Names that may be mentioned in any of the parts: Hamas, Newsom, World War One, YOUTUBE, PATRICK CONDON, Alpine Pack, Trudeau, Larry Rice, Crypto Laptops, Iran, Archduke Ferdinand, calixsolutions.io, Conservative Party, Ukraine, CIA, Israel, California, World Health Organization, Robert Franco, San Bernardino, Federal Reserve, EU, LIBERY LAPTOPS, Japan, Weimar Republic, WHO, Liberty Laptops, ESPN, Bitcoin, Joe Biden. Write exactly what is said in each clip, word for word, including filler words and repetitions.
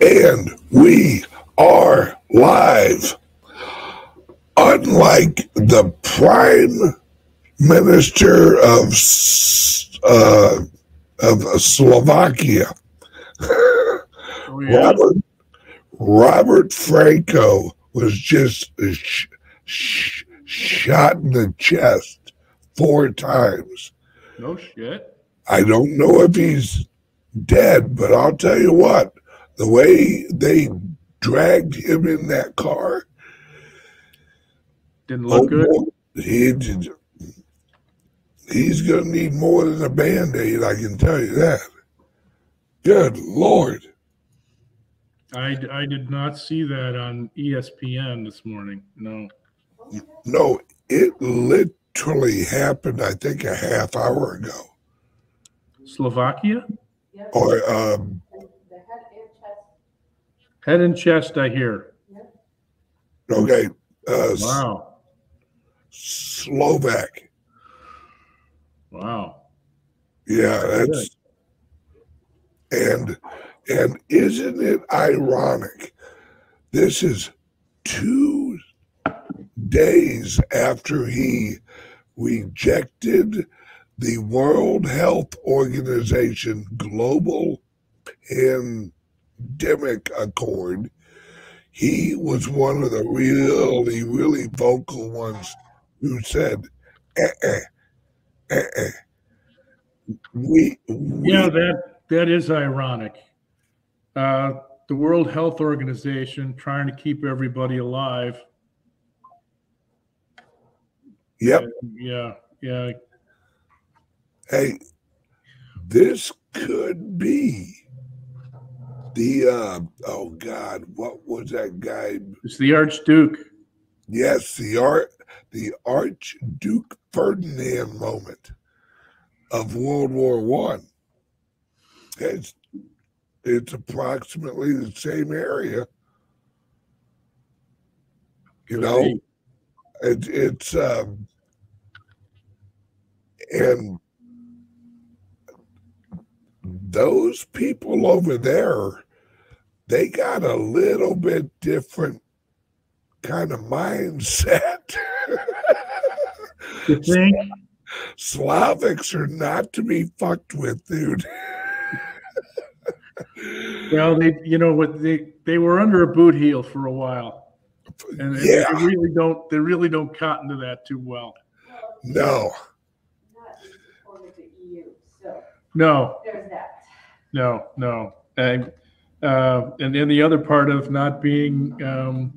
And we are live. Unlike the Prime Minister of uh, of Slovakia, oh, yeah. Robert, Robert Franco was just sh sh shot in the chest four times. No shit. I don't know if he's dead, but I'll tell you what. The way they dragged him in that car didn't look good. He did, he's going to need more than a Band-Aid, I can tell you that. Good Lord. I, I did not see that on E S P N this morning, no. No, it literally happened, I think, a half hour ago. Slovakia? Or... Um, head and chest, I hear. Okay. Uh, wow. Slovak. Wow. Yeah, that's. And and isn't it ironic? This is two days after he rejected the World Health Organization global and. Pandemic Accord. He was one of the really, really vocal ones who said, eh, eh, eh, eh. We, we. Yeah, that, that is ironic. Uh, the World Health Organization trying to keep everybody alive. Yep. Uh, yeah, yeah. Hey, this could be the, uh, oh, God, what was that guy? It's the Archduke. Yes, the, Ar the Archduke Ferdinand moment of World War One. It's, it's approximately the same area. You know, it, it's, um, and those people over there, they got a little bit different kind of mindset. You think? Slavics are not to be fucked with, dude. Well, they, you know what, they they were under a boot heel for a while, and yeah. they really don't they really don't cotton to that too well. No. Not the E U, so no. There's that. No, no, and. Uh, and then the other part of not being um,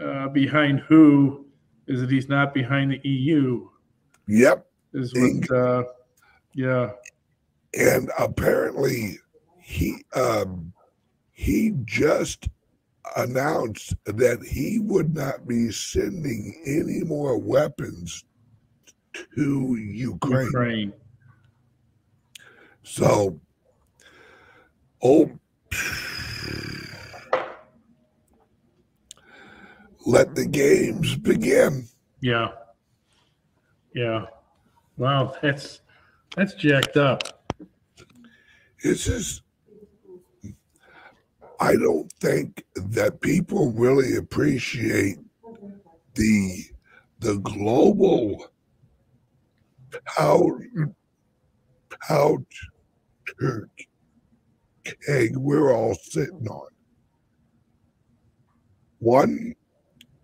uh, behind W H O is that he's not behind the E U. Yep. Is what, uh, yeah. And apparently he, um, he just announced that he would not be sending any more weapons to Ukraine. Ukraine. So, old... Let the games begin. Yeah. Yeah. Wow, that's that's jacked up. This is, I don't think that people really appreciate the the global how how church egg we're all sitting on. One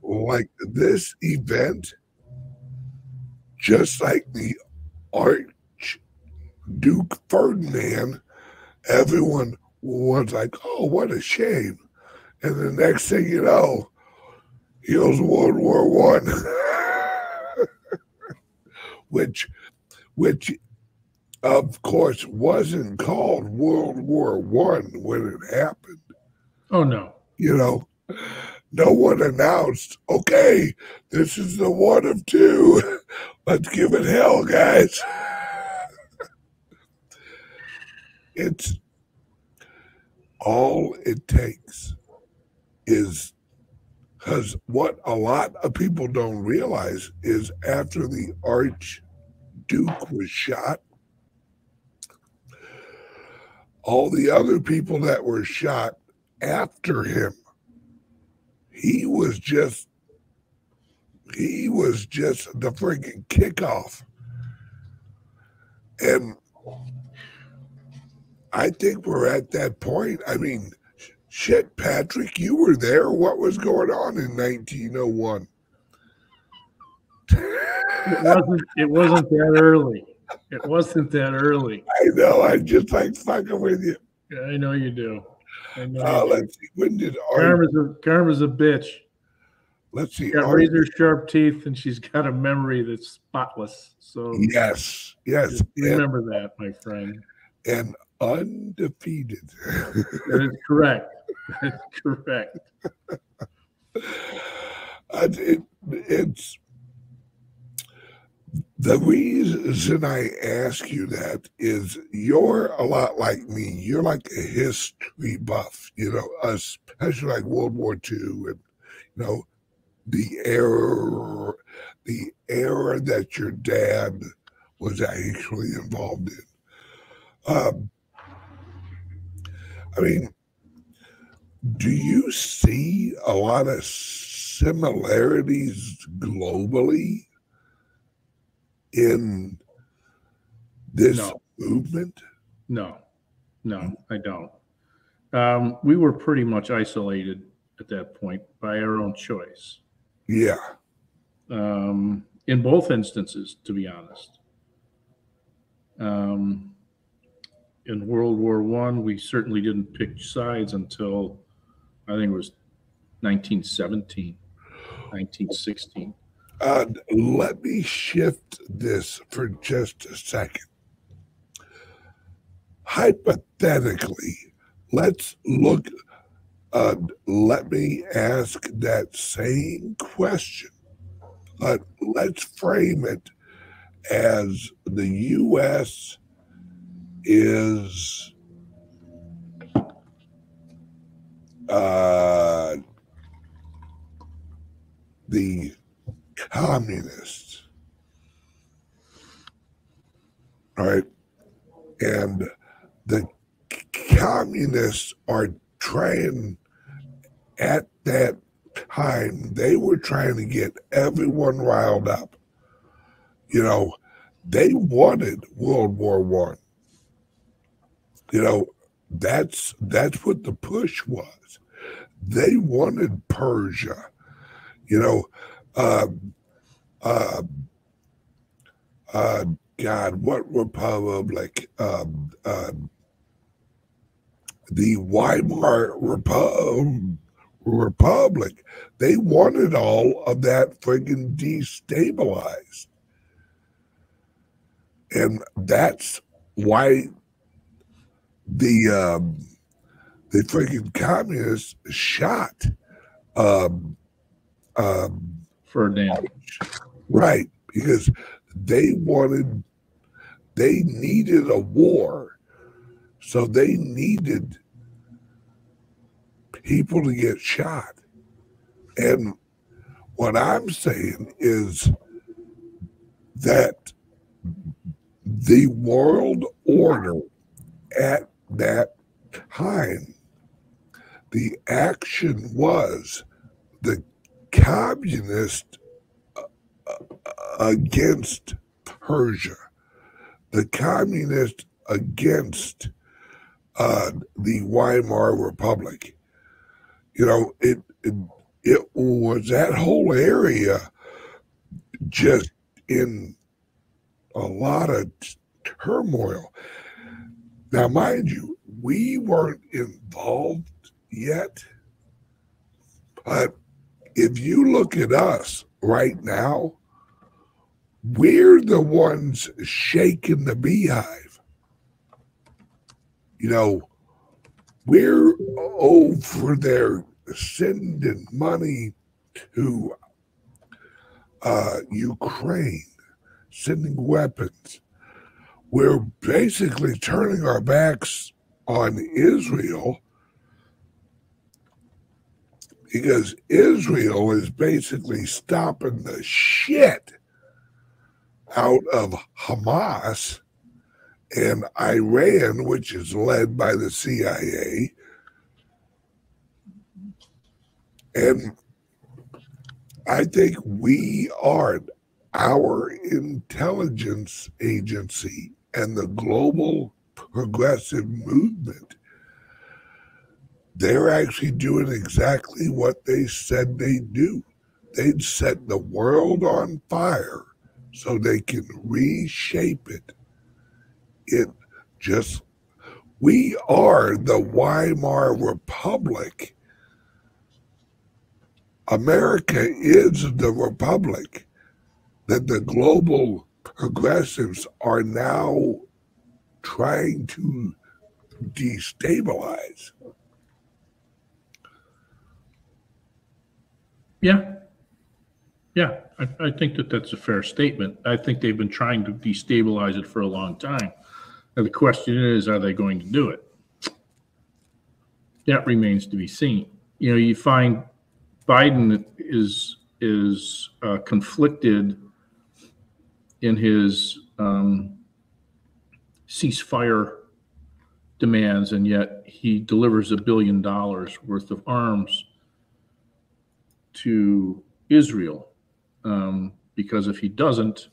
like this event, just like the Archduke Ferdinand, everyone was like, oh, what a shame. And the next thing you know, he was World War One. which which of course, wasn't called World War One when it happened. Oh, no. You know, no one announced, okay, this is the one of two. Let's give it hell, guys. It's all it takes is, because what a lot of people don't realize is after the Archduke was shot, all the other people that were shot after him. He was just, he was just the friggin' kickoff. And I think we're at that point. I mean, shit, Patrick, you were there. What was going on in nineteen oh one? It wasn't, it wasn't that early. It wasn't that early. I know. I'm just like fucking with you. Yeah, I know you do. I know uh, you let's do. see. When did Karma's a, Karma's a bitch. Let's see. She's got razor sharp teeth, and she's got a memory that's spotless. So yes, yes. Remember and, that, my friend. And undefeated. That is correct. That is correct. It, it's the reason I ask you that is you're a lot like me. You're like a history buff, you know, especially like World War Two and, you know, the era, the era that your dad was actually involved in. Um, I mean, do you see a lot of similarities globally in this no. movement? No, no, I don't. Um, we were pretty much isolated at that point by our own choice. Yeah. Um, in both instances, to be honest. Um, in World War One, we certainly didn't pick sides until I think it was nineteen seventeen, nineteen sixteen. Uh, let me shift this for just a second. Hypothetically, let's look, uh, let me ask that same question, but let's frame it as the U S is uh, the communists, all right, and the communists are trying at that time, they were trying to get everyone riled up. You know, they wanted World War One. You know, that's that's what the push was. They wanted Persia. You know, Uh, uh, uh, God, what republic? Um, uh, the Weimar Repo Republic. They wanted all of that friggin' destabilized. And that's why the, um, the friggin' communists shot um, um, Ferdinand. Right, because they wanted, they needed a war. So they needed people to get shot. And what I'm saying is that the world order at that time, the action was the communist against Persia, the communist against uh, the Weimar Republic. You know, it, it it was that whole area just in a lot of turmoil. Now, mind you, we weren't involved yet, but if you look at us right now, we're the ones shaking the beehive. You know, we're over there sending money to uh, Ukraine, sending weapons. We're basically turning our backs on Israel, because Israel is basically stopping the shit out of Hamas and Iran, which is led by the C I A. And I think we are, our intelligence agency and the global progressive movement, they're actually doing exactly what they said they'd do. They'd set the world on fire so they can reshape it. It just, we are the Weimar Republic. America is the republic that the global progressives are now trying to destabilize. Yeah. Yeah, I, I think that that's a fair statement. I think they've been trying to destabilize it for a long time. Now, the question is, are they going to do it? That remains to be seen. You know, you find Biden is is uh, conflicted in his um, ceasefire demands, and yet he delivers a billion dollars worth of arms to Israel. Um, because if he doesn't,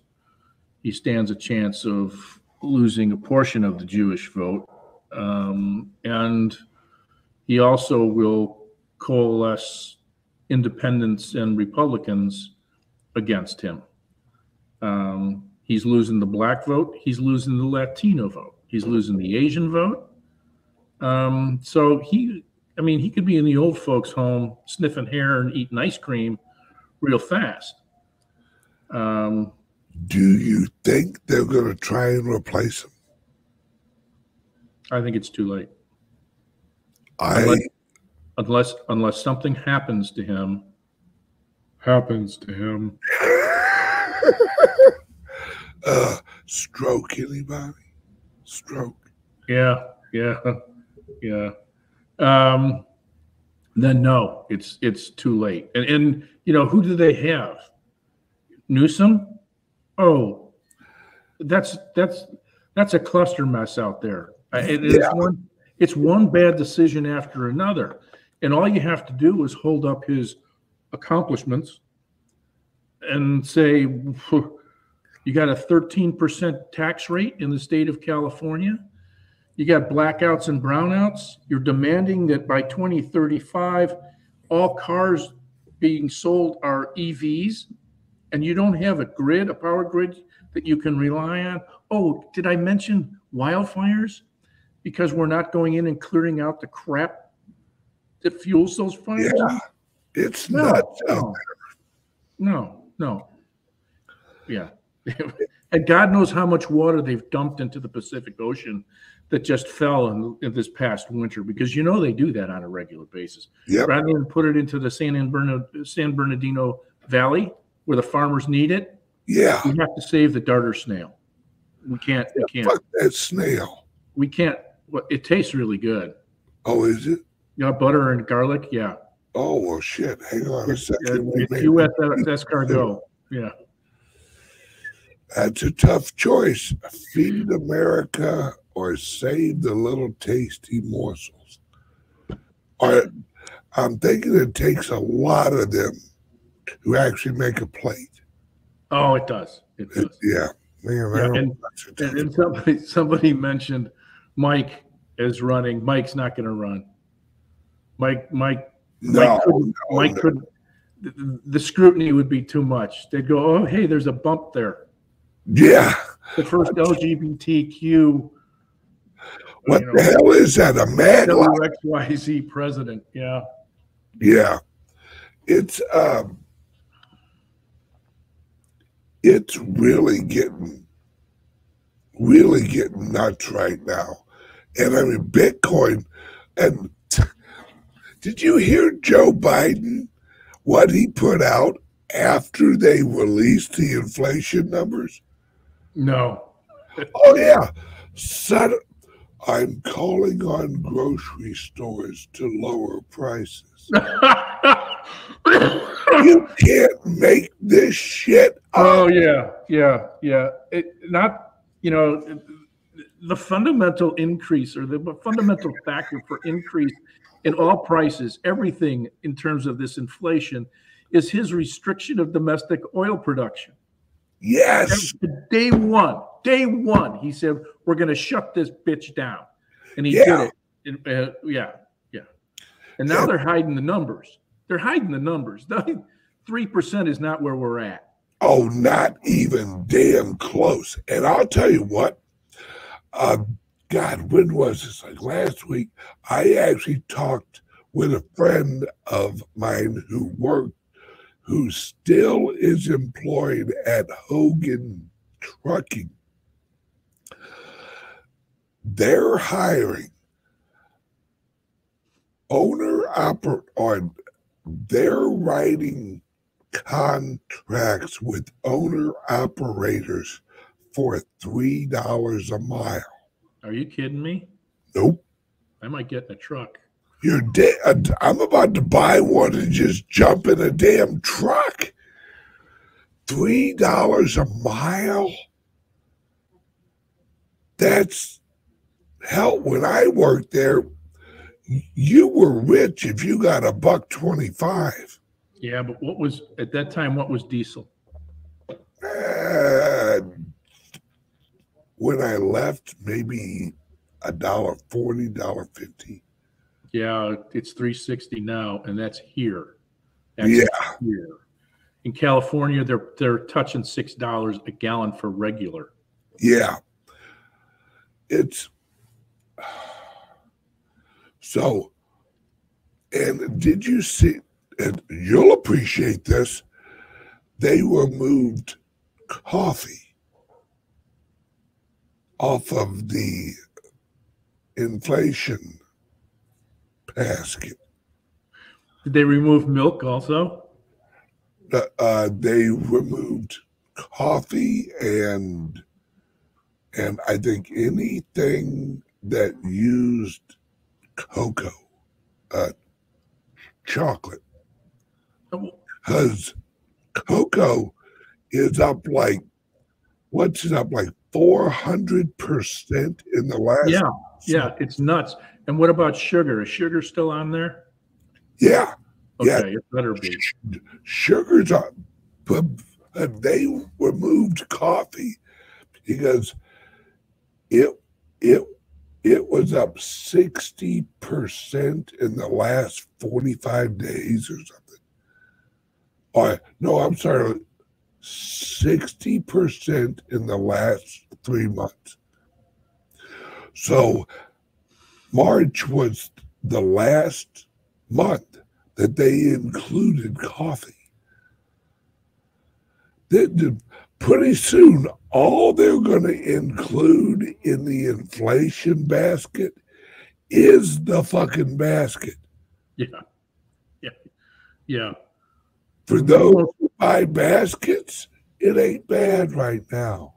he stands a chance of losing a portion of the Jewish vote. Um, and he also will coalesce independents and Republicans against him. Um, he's losing the black vote. He's losing the Latino vote. He's losing the Asian vote. Um, so he, I mean, he could be in the old folks' home sniffing hair and eating ice cream real fast. Um, Do you think they're going to try and replace him? I think it's too late. I unless unless, unless something happens to him, happens to him. uh, stroke anybody? Stroke? Yeah, yeah, yeah. Um, then no, it's it's too late. And and you know, who do they have? Newsom? Oh, that's that's that's a cluster mess out there. It, it's yeah. one it's one bad decision after another, and all you have to do is hold up his accomplishments and say, you got a thirteen percent tax rate in the state of California. You got blackouts and brownouts. You're demanding that by twenty thirty-five, all cars being sold are E Vs, and you don't have a grid, a power grid that you can rely on. Oh, did I mention wildfires? Because we're not going in and clearing out the crap that fuels those fires? Yeah, it's no, not. No, no, no. Yeah. And God knows how much water they've dumped into the Pacific Ocean that just fell in, in this past winter, because you know they do that on a regular basis. Yep. Rather than put it into the San Bernardino, San Bernardino Valley where the farmers need it, yeah, we have to save the darter snail. We can't. Yeah, we can't. Fuck that snail. We can't. Well, it tastes really good. Oh, is it? Yeah, butter and garlic. Yeah. Oh well, shit. Hang on a second. U S escargot. Yeah. That's a tough choice. Feed America or save the little tasty morsels. Or, I'm thinking it takes a lot of them to actually make a plate. Oh, it does. It does. It, yeah. Man, yeah and and, and somebody, somebody mentioned Mike is running. Mike's not going to run. Mike, Mike, no, Mike couldn't. No, Mike no. couldn't the, the scrutiny would be too much. They'd go, oh, hey, there's a bump there. Yeah. The first L G B T Q. What you know, the hell is that? A mad W X Y Z president. Yeah. Yeah. It's um it's really getting really getting nuts right now. And I mean Bitcoin, and did you hear Joe Biden, what he put out after they released the inflation numbers? No. Oh, yeah. Son, I'm calling on grocery stores to lower prices. You can't make this shit up. Oh, yeah, yeah, yeah. It, not, you know, the fundamental increase or the fundamental factor for increase in all prices, everything in terms of this inflation, is his restriction of domestic oil production. Yes. Day one, day one, he said, we're going to shut this bitch down. And he yeah. did it. And, uh, yeah. Yeah. And now yeah. they're hiding the numbers. They're hiding the numbers. three percent is not where we're at. Oh, not even damn close. And I'll tell you what, um, God, when was this? Like last week, I actually talked with a friend of mine who worked, who still is employed at Hogan Trucking. They're hiring owner oper- or they're writing contracts with owner operators for three dollars a mile. Are you kidding me? Nope. I might get in a truck. You're dead. I'm about to buy one and just jump in a damn truck. Three dollars a mile. That's hell. When I worked there, you were rich if you got a buck twenty-five. Yeah, but what was at that time? What was diesel? Uh, when I left, maybe a dollar forty, dollar fifty. Yeah, it's three sixty now, and that's here. That's yeah. Here. In California, they're they're touching six dollars a gallon for regular. Yeah. It's so. And did you see? And you'll appreciate this. They removed coffee off of the inflation basket. Did they remove milk also? Uh, uh, they removed coffee and and I think anything that used cocoa, uh, chocolate. Because cocoa is up like, what's it up like four hundred percent in the last? Yeah, yeah, it's nuts. And what about sugar? Is sugar still on there? Yeah. Okay, yeah. It better be. Sugar's on. But they removed coffee because it, it, it was up sixty percent in the last forty-five days or something. Uh, no, I'm sorry, sixty percent in the last three months. So March was the last month that they included coffee. They, they, pretty soon, all they're going to include in the inflation basket is the fucking basket. Yeah, yeah, yeah. For those who buy baskets, it ain't bad right now.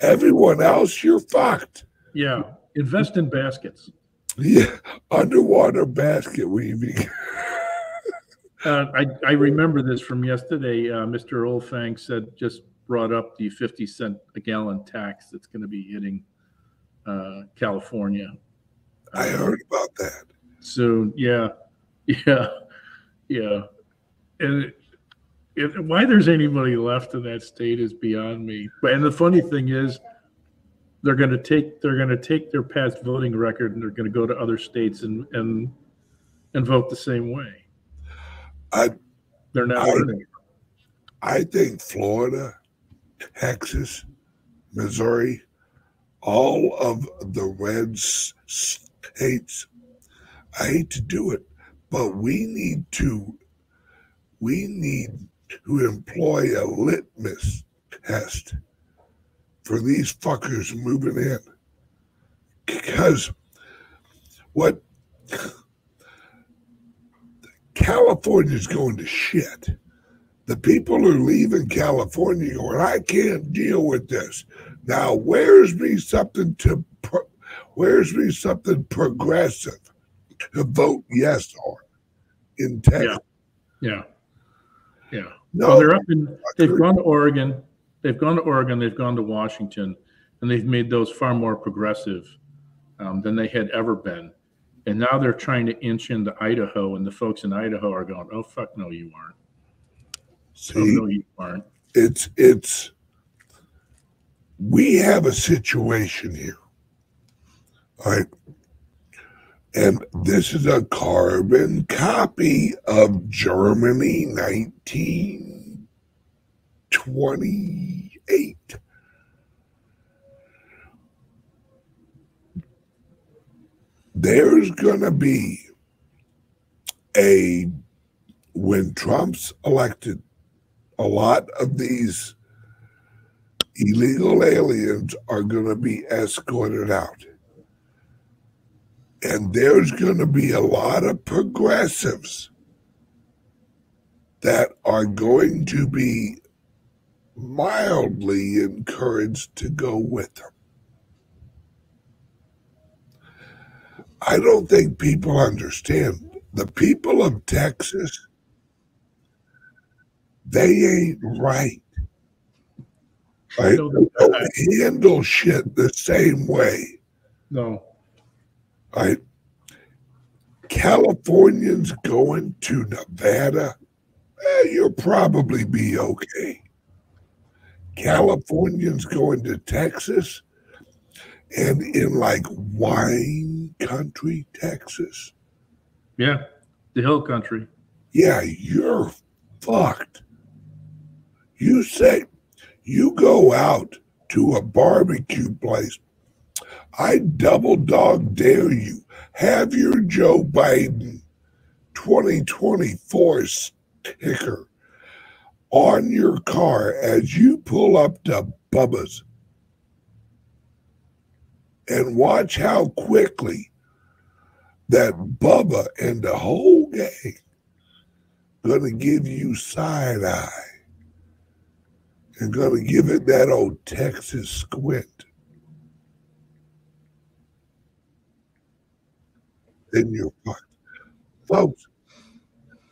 Everyone else, you're fucked. Yeah. Invest in baskets. Yeah. Underwater basket weaving. uh, I, I remember this from yesterday. Uh, Mister Olfang said, just brought up the fifty cent a gallon tax that's going to be hitting uh, California. Uh, I heard about that. Soon. Yeah. Yeah. Yeah. And it, it, why there's anybody left in that state is beyond me. But and the funny thing is, they're going to take they're going to take their past voting record and they're going to go to other states and and and vote the same way. I they're not. I, I think Florida, Texas, Missouri, all of the red states. I hate to do it, but we need to. We need to employ a litmus test for these fuckers moving in. Because what California's going to shit. The people are leaving California going, I can't deal with this. Now, where's me something to pro- where's me something progressive to vote yes on in Texas? Yeah. Yeah. Yeah. No, well, they're up in. They've gone to Oregon. They've gone to Oregon. They've gone to Washington, and they've made those far more progressive um, than they had ever been. And now they're trying to inch into Idaho, and the folks in Idaho are going, oh, fuck, no, you aren't. See, oh, no, you aren't. It's, it's, we have a situation here, all right? And this is a carbon copy of Germany nineteen twenty-eight. There's going to be a, when Trump's elected, a lot of these illegal aliens are going to be escorted out. And there's going to be a lot of progressives that are going to be mildly encouraged to go with them. I don't think people understand. The people of Texas, they ain't right. Right? They don't handle shit the same way. No. Right? Californians going to Nevada, eh, you'll probably be okay. Californians going to Texas, and in like wine country, Texas. Yeah, the hill country. Yeah, you're fucked. You say, you go out to a barbecue place, I double dog dare you, have your Joe Biden twenty twenty-four sticker on your car as you pull up to Bubba's. And watch how quickly that Bubba and the whole gang gonna give you side eye and gonna give it that old Texas squint. Then you're fucked. Folks,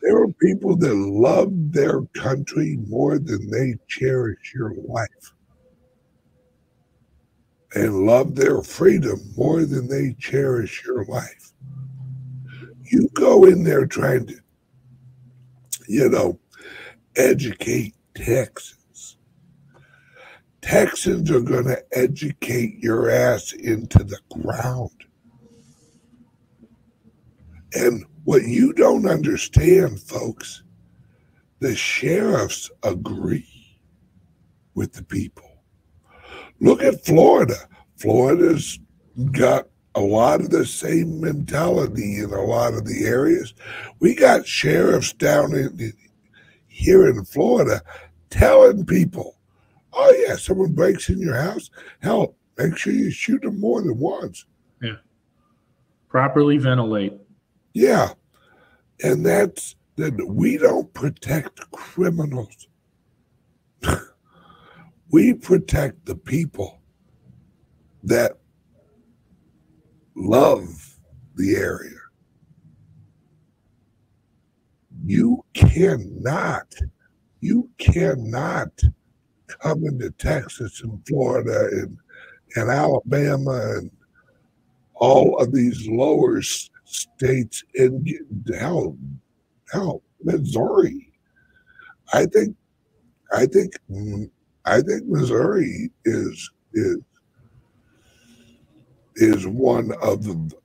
there are people that love their country more than they cherish your life. And love their freedom more than they cherish your life. You go in there trying to, you know, educate Texans. Texans are going to educate your ass into the ground. And what you don't understand, folks, the sheriffs agree with the people. Look at Florida. Florida's got a lot of the same mentality in a lot of the areas. We got sheriffs down in here in Florida telling people, oh, yeah, someone breaks in your house. Hell, make sure you shoot them more than once. Yeah. Properly ventilate. Yeah. And that's that we don't protect criminals. We protect the people that love the area. You cannot, you cannot come into Texas and Florida and, and Alabama and all of these lower states and get down, down Missouri. I think, I think... I think Missouri is is is one of the,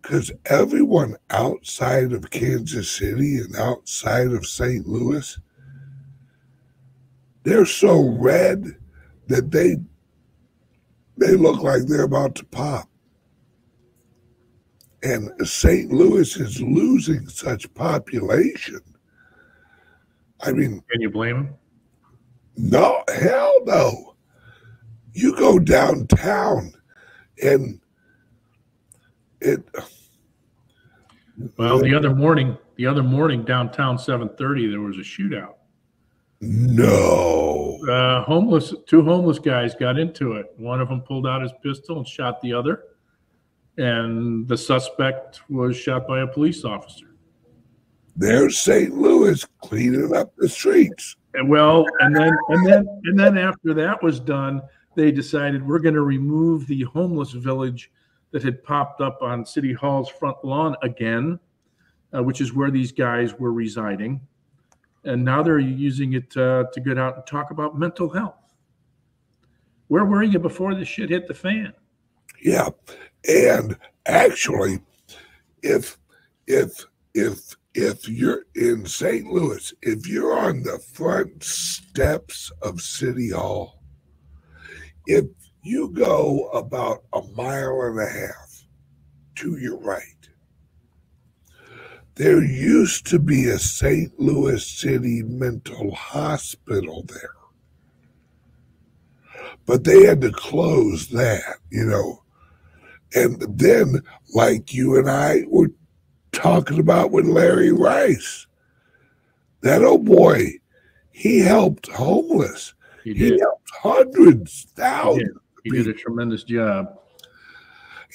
because everyone outside of Kansas City and outside of Saint Louis, they're so red that they they look like they're about to pop. And Saint Louis is losing such population. I mean, can you blame them? No, hell no. You go downtown and it. Well, the other morning, the other morning downtown seven thirty, there was a shootout. No. Uh, homeless, two homeless guys got into it. One of them pulled out his pistol and shot the other. And the suspect was shot by a police officer. There's Saint Louis cleaning up the streets. And well, and then and then and then after that was done, they decided we're going to remove the homeless village that had popped up on City Hall's front lawn again, uh, which is where these guys were residing. And now they're using it uh, to get out and talk about mental health. Where were you before this shit hit the fan? Yeah. And actually, if if if if you're in Saint Louis, if you're on the front steps of City Hall, if you go about a mile and a half to your right, there used to be a Saint Louis City mental hospital there. But they had to close that, you know. And then, like you and I were talking about with Larry Rice, that old boy, he helped homeless. He, did. he helped hundreds, thousands. He, did. he did a tremendous job.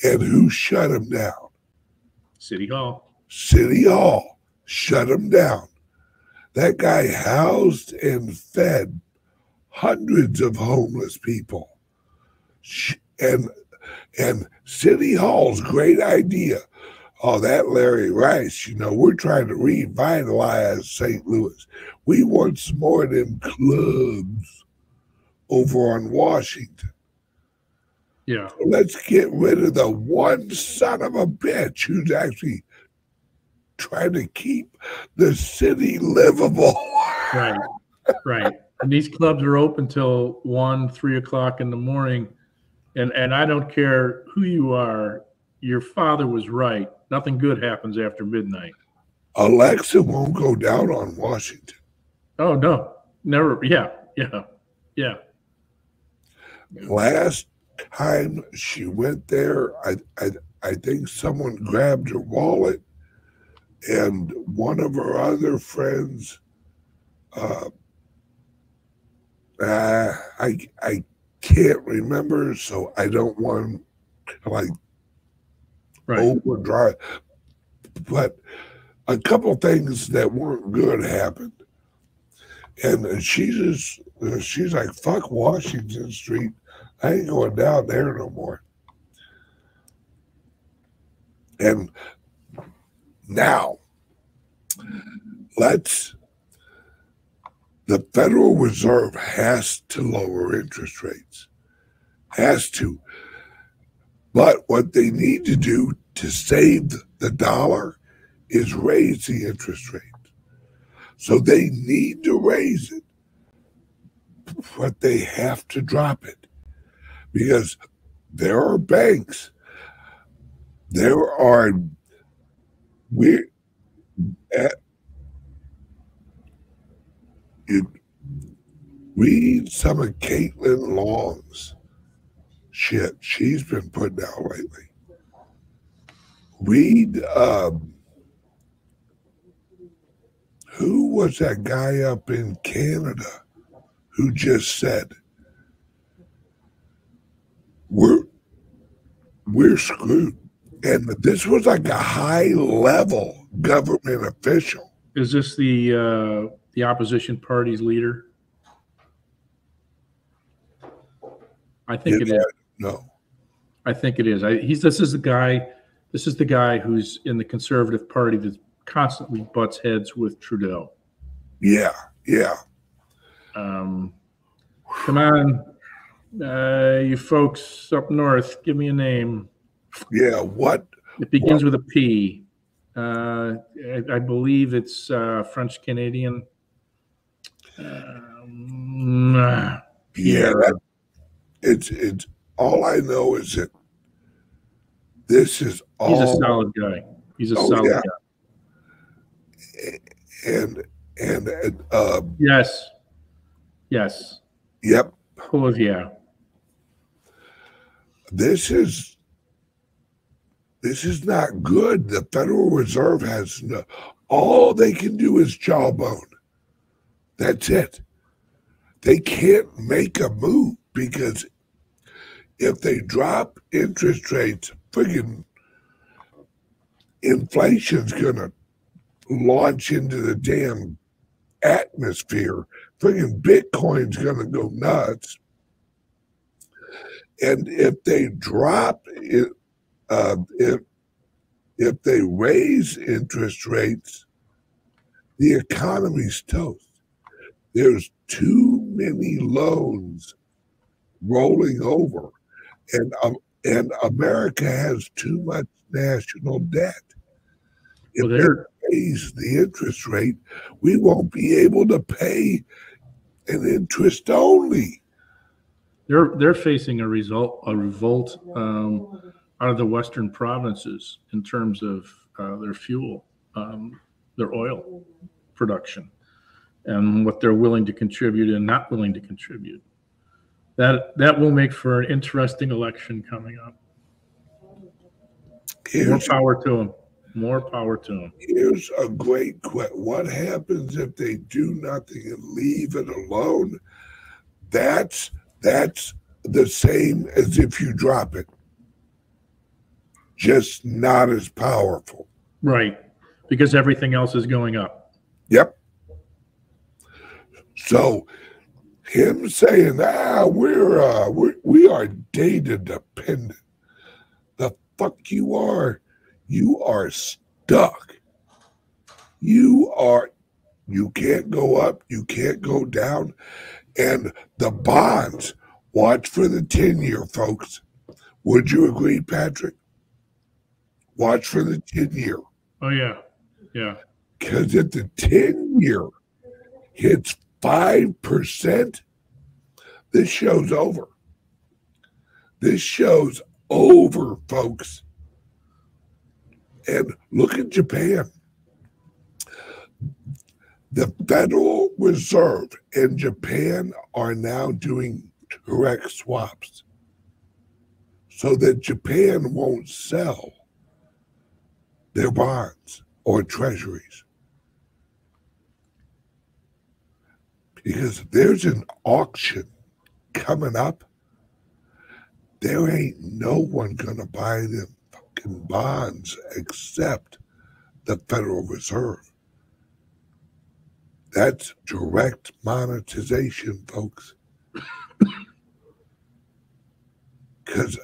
And who shut him down? City Hall. City Hall shut him down. That guy housed and fed hundreds of homeless people. And and City Hall's great idea, oh, that Larry Rice, you know, we're trying to revitalize Saint Louis. We want some more of them clubs over on Washington. Yeah. So let's get rid of the one son of a bitch who's actually trying to keep the city livable. Right, right. And these clubs are open till one, three o'clock in the morning. And and I don't care who you are, your father was right. Nothing good happens after midnight. Alexa won't go down on Washington. Oh, no. Never. Yeah, yeah, yeah. Last time she went there, I, I, I think someone grabbed her wallet and one of her other friends, uh, uh, I I can't remember, so I don't want to like right. overdrive. But a couple things that weren't good happened, and she just she's like, "Fuck Washington Street, I ain't going down there no more." And now, let's. The Federal Reserve has to lower interest rates, has to. But what they need to do to save the dollar is raise the interest rate. So they need to raise it, but they have to drop it because there are banks, there are we're at, you read some of Caitlin Long's shit she's been putting out lately. Read, um, who was that guy up in Canada who just said, we're, we're screwed. And this was like a high-level government official. Is this the... Uh... the opposition party's leader? I think it is. No. I think it is. I, he's this is the guy. This is the guy who's in the Conservative Party that constantly butts heads with Trudeau. Yeah, yeah. Um, come on, uh, you folks up north, give me a name. Yeah, what? It begins what? with a P. Uh, I, I believe it's uh, French Canadian. Um, yeah, that, it's it's all I know is that this is all. He's a solid guy. He's a oh, solid yeah. guy. And and, and uh, yes, yes, yep. Oh yeah. This is. This is not good. The Federal Reserve has no, all they can do is jawbone. That's it. They can't make a move because if they drop interest rates, friggin' inflation's gonna launch into the damn atmosphere. Friggin' Bitcoin's gonna go nuts. And if they drop it, uh, if if they raise interest rates, the economy's toast. There's too many loans rolling over, and um, and America has too much national debt. If well, they raise the interest rate, we won't be able to pay an interest only. They're they're facing a result a revolt um, out of the Western provinces in terms of uh, their fuel, um, their oil production, and what they're willing to contribute and not willing to contribute. That that will make for an interesting election coming up. Here's, more power to them. More power to them. Here's a great question. What happens if they do nothing and leave it alone? That's that's the same as if you drop it. Just not as powerful. Right. Because everything else is going up. Yep. So him saying, ah, we're, uh, we're we are data dependent. The fuck you are. You are stuck. You are, you can't go up, you can't go down. And the bonds, watch for the ten-year, folks. Would you agree, Patrick? Watch for the ten-year. Oh, yeah, yeah. Because if the ten-year hits five percent, this show's over. This show's over, folks. And look at Japan. The Federal Reserve and Japan are now doing direct swaps so that Japan won't sell their bonds or treasuries. Because there's an auction coming up, there ain't no one going to buy them fucking bonds except the Federal Reserve. That's direct monetization, folks. Because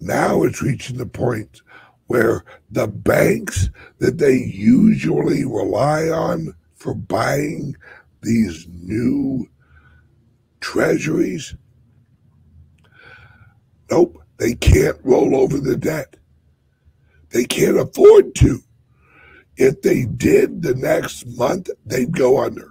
now it's reaching the point where the banks that they usually rely on for buying these new treasuries, nope, they can't roll over the debt. They can't afford to. If they did, the next month, they'd go under.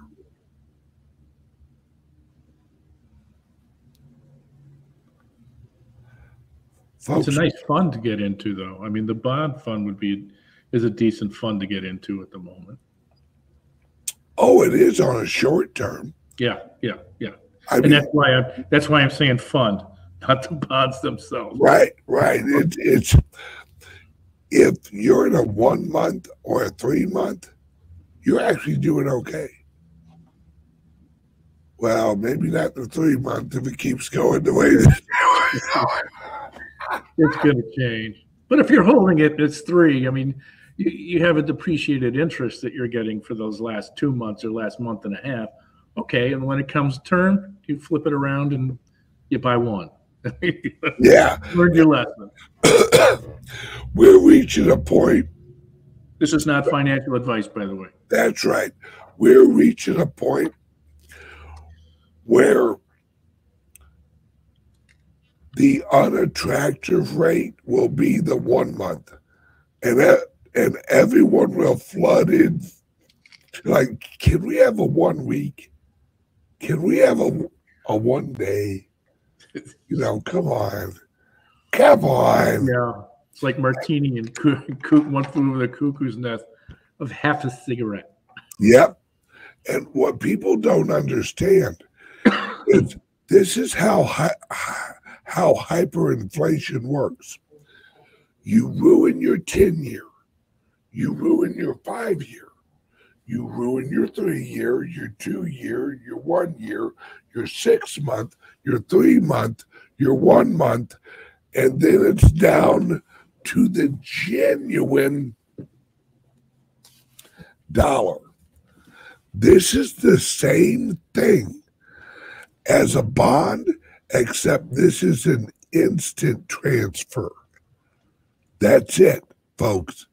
Folks, it's a nice fund to get into, though. I mean, the bond fund would be is a decent fund to get into at the moment. Oh, it is on a short term. Yeah, yeah, yeah. I and mean, that's why I'm that's why I'm saying fund, not the bonds themselves. Right, right. It, it's if you're in a one month or a three month, you're actually doing okay. Well, maybe not the three month if it keeps going the way that it's going. It's going to change. But if you're holding it, it's three. I mean, you, you have a depreciated interest that you're getting for those last two months or last month and a half. Okay, and when it comes turn, you flip it around and you buy one. Yeah. Learn your lesson. We're reaching a point. This is not financial advice, by the way. That's right. We're reaching a point where the unattractive rate will be the one month. And that, and everyone will flood in. Like, can we have a one week? Can we have a, a one day? You know, come on. Come on. Yeah. It's like Martini and One Flew Over the Cuckoo's Nest of half a cigarette. Yep. And what people don't understand is this is how hi how hyperinflation works. You ruin your ten-year. You ruin your five-year. You ruin your three-year, your two-year, your one-year, your six-month, your three-month, your one-month, and then it's down to the genuine dollar. This is the same thing as a bond, except this is an instant transfer. That's it, folks.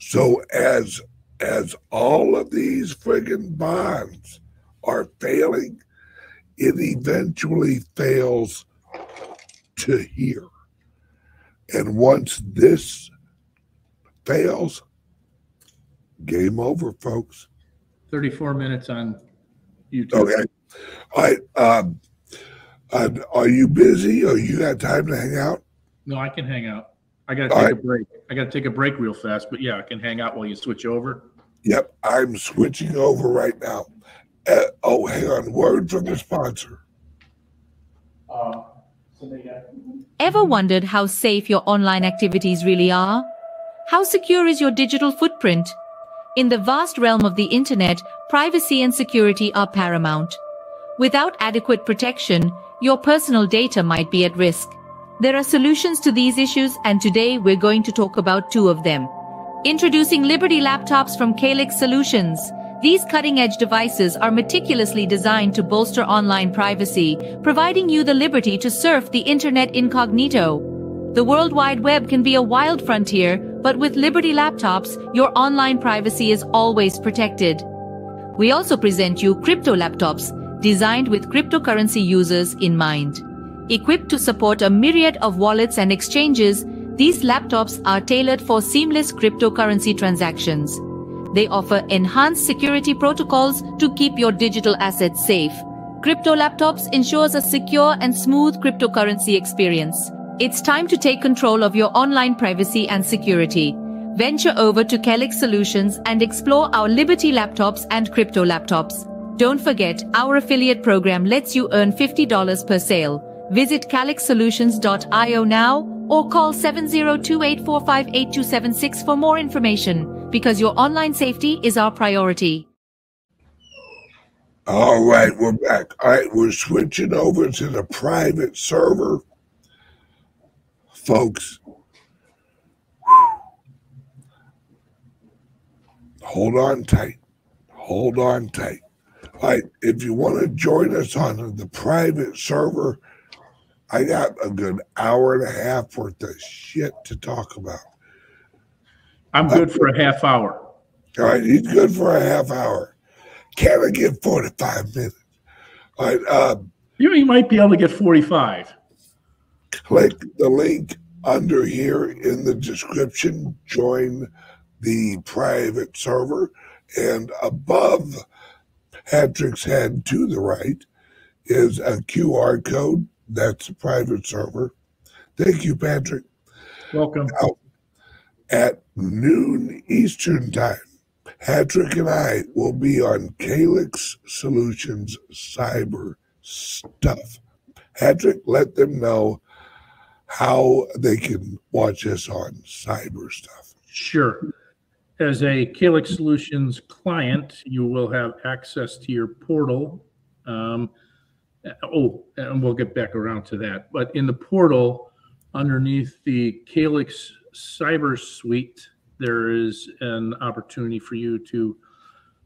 So as as all of these friggin' bonds are failing, it eventually fails to here. And once this fails, game over, folks. thirty-four minutes on YouTube. Okay. All right. Um, are you busy or you got time to hang out? No, I can hang out. I got to take right. a break. I got to take a break real fast, but yeah, I can hang out while you switch over. Yep. I'm switching over right now. Uh, oh, hang on. Word from the sponsor. Uh, Ever wondered how safe your online activities really are? How secure is your digital footprint? In the vast realm of the internet, privacy and security are paramount. Without adequate protection, your personal data might be at risk. There are solutions to these issues, and today we're going to talk about two of them. Introducing Liberty Laptops from Calix Solutions. These cutting-edge devices are meticulously designed to bolster online privacy, providing you the liberty to surf the internet incognito. The World Wide Web can be a wild frontier, but with Liberty Laptops, your online privacy is always protected. We also present you Crypto Laptops, designed with cryptocurrency users in mind. Equipped to support a myriad of wallets and exchanges, these laptops are tailored for seamless cryptocurrency transactions. They offer enhanced security protocols to keep your digital assets safe. Crypto Laptops ensures a secure and smooth cryptocurrency experience. It's time to take control of your online privacy and security. Venture over to Calix Solutions and explore our Liberty Laptops and Crypto Laptops. Don't forget, our affiliate program lets you earn fifty dollars per sale. Visit calix solutions dot i o now or call seven zero two, eight four five, eight two seven six for more information, because your online safety is our priority. All right, we're back. All right, we're switching over to the private server. Folks, whew. Hold on tight. Hold on tight. All right, if you want to join us on the private server, I got a good hour and a half worth of shit to talk about. I'm good uh, for a half hour. All right, he's good for a half hour. Can I get forty-five minutes? All right. Um, you might be able to get forty-five. Click the link under here in the description. Join the private server. And above Patrick's head to the right is a Q R code. That's a private server. Thank you, Patrick. Welcome. Now, at noon Eastern time, Patrick and I will be on Calix Solutions Cyber Stuff. Patrick, let them know how they can watch us on Cyber Stuff. Sure. As a Calix Solutions client, you will have access to your portal. Um, Oh, and we'll get back around to that. But in the portal, underneath the Calix Cyber Suite, there is an opportunity for you to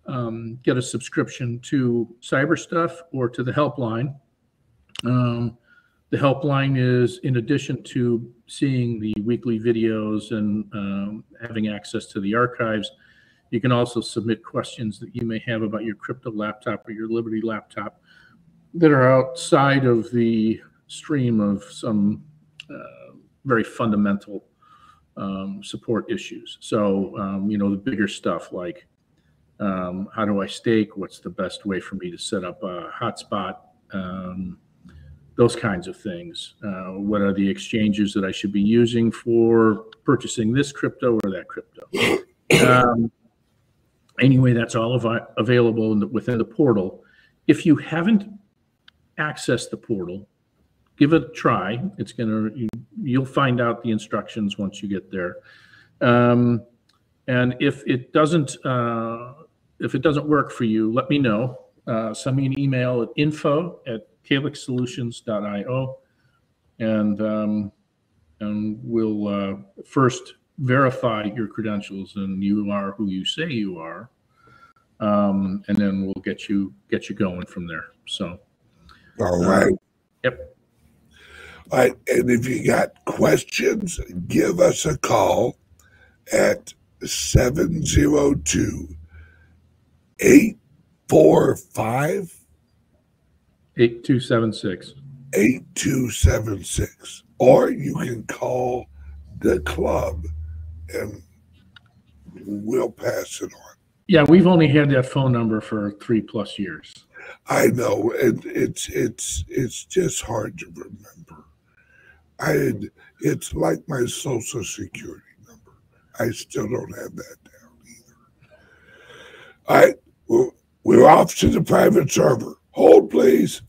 um, get a subscription to Cyber Stuff or to the helpline. Um, the helpline is, in addition to seeing the weekly videos and um, having access to the archives, you can also submit questions that you may have about your crypto laptop or your Liberty laptop that are outside of the stream of some uh, very fundamental um, support issues. So, um, you know, the bigger stuff like um, how do I stake? What's the best way for me to set up a hotspot? Um, those kinds of things. Uh, what are the exchanges that I should be using for purchasing this crypto or that crypto? um, anyway, that's all of available in the, within the portal. If you haven't access the portal, give it a try. It's gonna, you, you'll find out the instructions once you get there. Um, and if it doesn't, uh, if it doesn't work for you, let me know. Uh, send me an email at info at calix solutions dot i o, and um, and we'll uh, first verify your credentials and you are who you say you are, um, and then we'll get you get you going from there. So. All right. Um, yep. All right, and if you got questions, give us a call at seven oh two, eight four five, eight two seven six. eight two seven six. Or you can call the club and we'll pass it on. Yeah, we've only had that phone number for three plus years. I know, and it's it's it's just hard to remember. I had, it's like my Social Security number. I still don't have that down either. All right, well, we're off to the private server. Hold, please.